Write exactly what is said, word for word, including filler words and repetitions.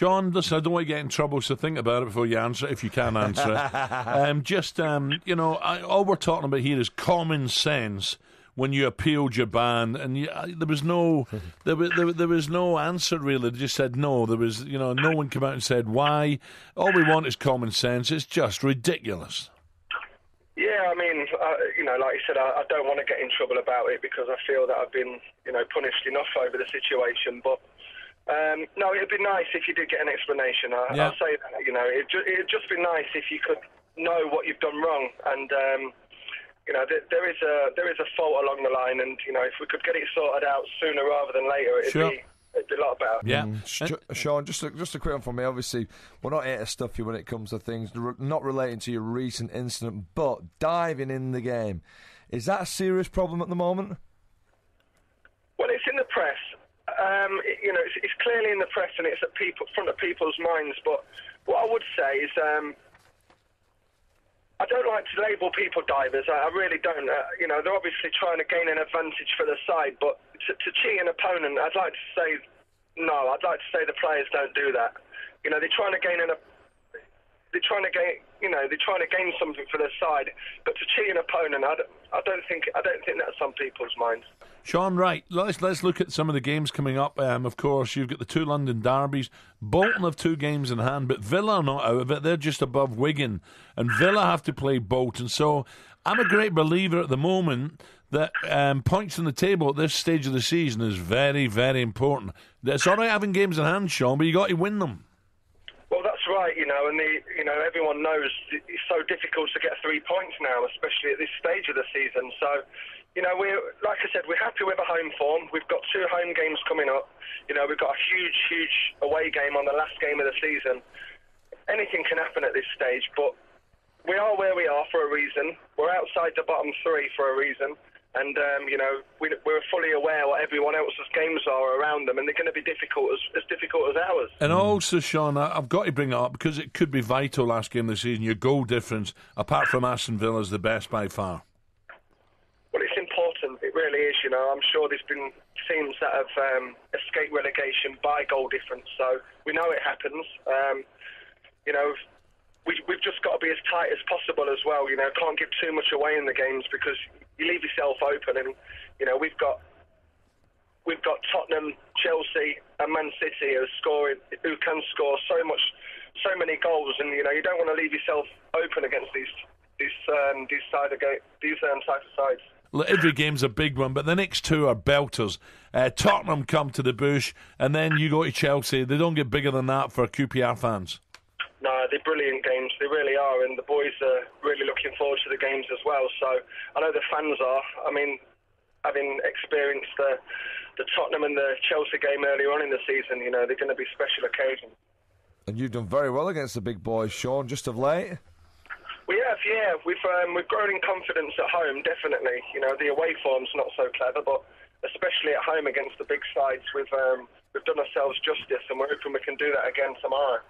Shaun, listen, I don't want to get in trouble, so think about it before you answer it, if you can answer it. um, just, um, you know, I, all we're talking about here is common sense when you appealed your ban, and you, uh, there was no there was, there, there was no answer, really. They just said no. There was, you know, no one came out and said why. All we want is common sense. It's just ridiculous. Yeah, I mean, uh, you know, like you said, I, I don't want to get in trouble about it because I feel that I've been, you know, punished enough over the situation, but... Um, no, it'd be nice if you did get an explanation. I, yeah. I'll say that, you know, it'd, ju- it'd just be nice if you could know what you've done wrong. And, um, you know, th- there is a there is a fault along the line. And, you know, if we could get it sorted out sooner rather than later, it'd, sure. be, it'd be a lot better. Yeah. Mm. And- Shaun, just a, just a quick one for me. Obviously, we're not here to stuff you when it comes to things not relating to your recent incident, but diving in the game. Is that a serious problem at the moment? Well, it's in the press. Um, you know, it's, it's clearly in the press and it's at people, front of people's minds. But what I would say is, um, I don't like to label people divers. I, I really don't. Uh, you know, they're obviously trying to gain an advantage for their side. But to, to cheat an opponent, I'd like to say no. I'd like to say the players don't do that. You know, they're trying to gain an. They're trying to gain. You know, they're trying to gain something for their side. But to cheat an opponent, I don't, I don't think. I don't think that's on people's minds. Shaun, right, let's let's look at some of the games coming up. Um, of course, you've got the two London derbies. Bolton have two games in hand, but Villa are not out of it. They're just above Wigan, and Villa have to play Bolton. So I'm a great believer at the moment that um, points on the table at this stage of the season is very, very important. It's all right having games in hand, Shaun, but you got to win them. Well, that's right, you know, and the, you know, everyone knows it's so difficult to get three points now, especially at this stage of the season. So, you know, we're, like I said, we're happy with our home form. We've got two home games coming up. You know, we've got a huge, huge away game on the last game of the season. Anything can happen at this stage, but we are where we are for a reason. We're outside the bottom three for a reason. And, um, you know, we, we're fully aware what everyone else's games are around them, and they're going to be difficult as, as difficult as ours. And also, Shaun, I've got to bring it up because it could be vital last game of the season. Your goal difference, apart from Aston Villa, is the best by far. Well, it's important. It really is, you know. I'm sure there's been teams that have um, escaped relegation by goal difference, so we know it happens. Um, you know... We, we've just got to be as tight as possible as well, you know, can't give too much away in the games because you leave yourself open and, you know, we've got we've got Tottenham, Chelsea and Man City who, scoring, who can score so much, so many goals and, you know, you don't want to leave yourself open against these these um, these side of game, these um, types of sides. Every game's a big one, but the next two are belters. Uh, Tottenham come to the bush and then you go to Chelsea. They don't get bigger than that for Q P R fans. No, they're brilliant games. They really are, and the boys are really looking forward to the games as well. So I know the fans are. I mean, having experienced the the Tottenham and the Chelsea game earlier on in the season, you know, they're going to be special occasions. And you've done very well against the big boys, Shaun, just of late. We have, yeah. We've um, we've grown in confidence at home, definitely. You know, the away form's not so clever, but especially at home against the big sides, we've um, we've done ourselves justice, and we're hoping we can do that again tomorrow.